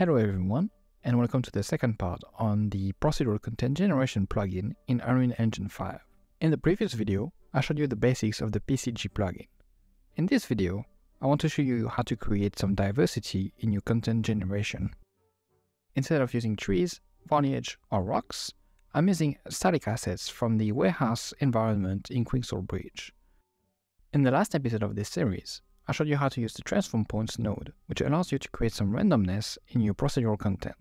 Hello everyone, and welcome to the second part on the procedural content generation plugin in Unreal Engine 5. In the previous video, I showed you the basics of the PCG plugin. In this video, I want to show you how to create some diversity in your content generation. Instead of using trees, foliage, or rocks, I'm using static assets from the warehouse environment in Quicksilver Bridge. In the last episode of this series, I showed you how to use the Transform Points node, which allows you to create some randomness in your procedural content.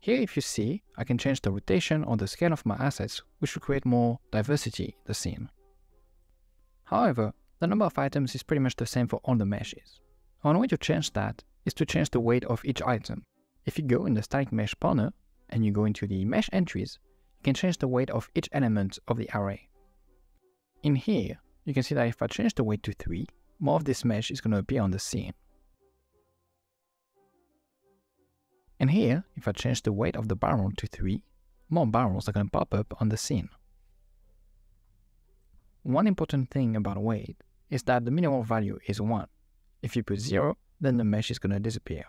Here, if you see, I can change the rotation or the scale of my assets, which will create more diversity in the scene. However, the number of items is pretty much the same for all the meshes. One way to change that is to change the weight of each item. If you go in the static mesh spawner and you go into the mesh entries, you can change the weight of each element of the array. In here, you can see that if I change the weight to 3, more of this mesh is going to appear on the scene. And here, if I change the weight of the barrel to 3, more barrels are going to pop up on the scene. One important thing about weight is that the minimal value is 1. If you put 0, then the mesh is going to disappear.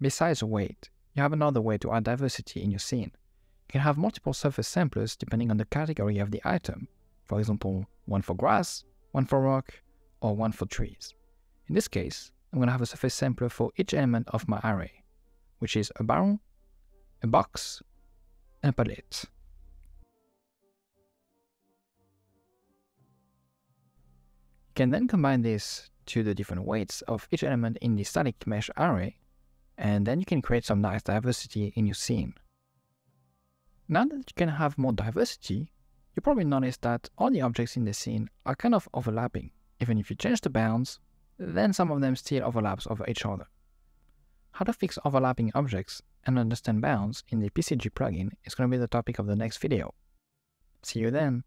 Besides weight, you have another way to add diversity in your scene. You can have multiple surface samplers depending on the category of the item. For example, one for grass, one for rock, or one for trees. In this case, I'm going to have a surface sampler for each element of my array, which is a barrel, a box, and a palette. You can then combine this to the different weights of each element in the static mesh array, and then you can create some nice diversity in your scene. Now that you can have more diversity, you probably notice that all the objects in the scene are kind of overlapping. Even if you change the bounds, then some of them still overlaps over each other. How to fix overlapping objects and understand bounds in the PCG plugin is going to be the topic of the next video. See you then!